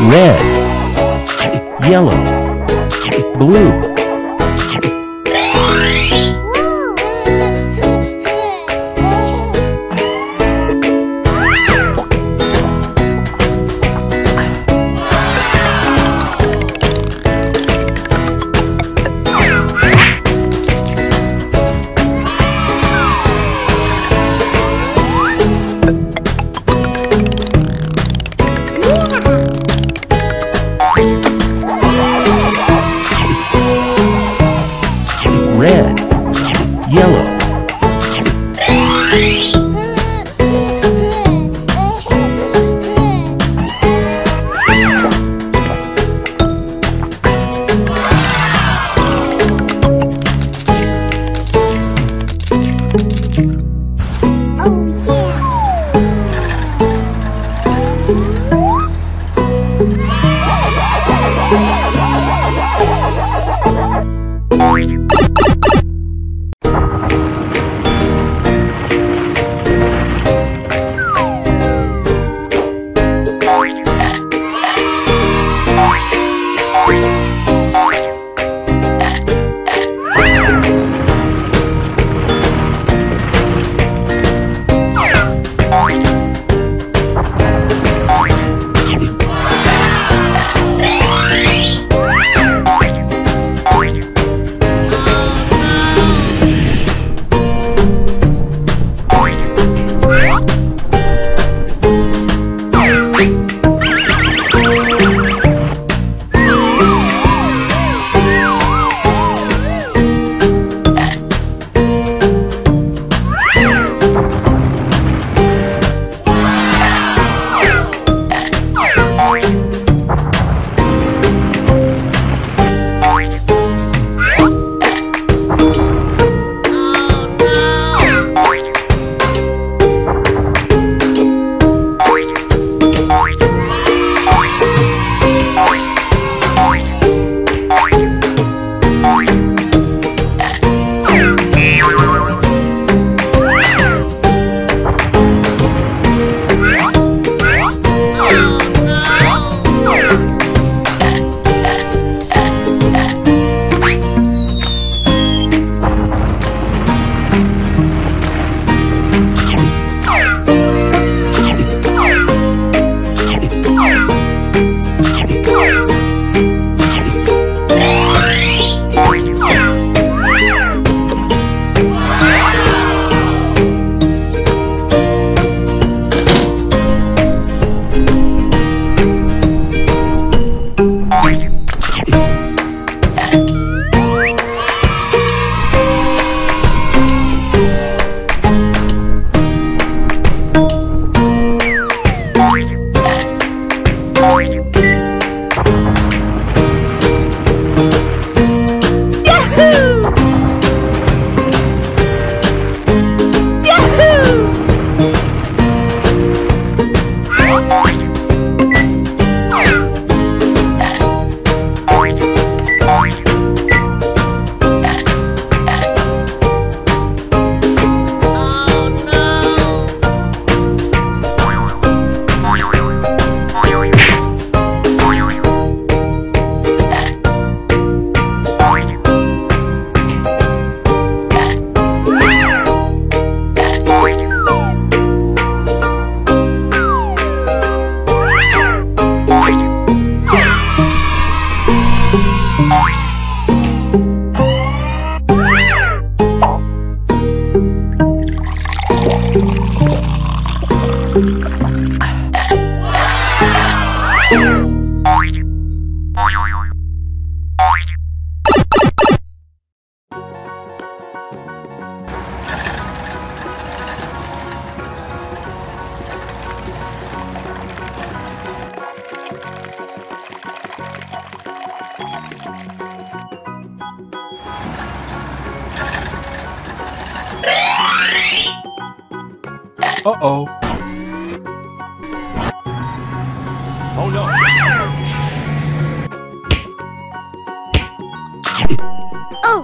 red, yellow, blue, red, yellow, uh-oh. Oh no. Oh.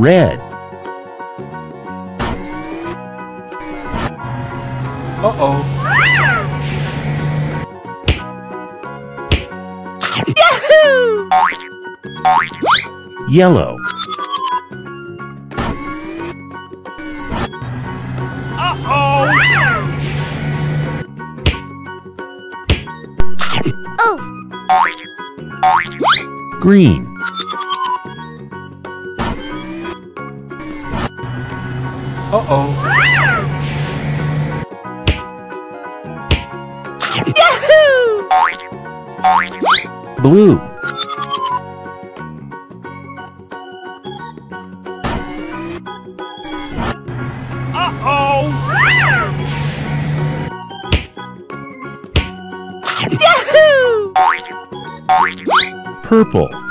Red. Uh-oh. Yellow. Oh. Green. Yahoo! Blue. Yahoo! Purple.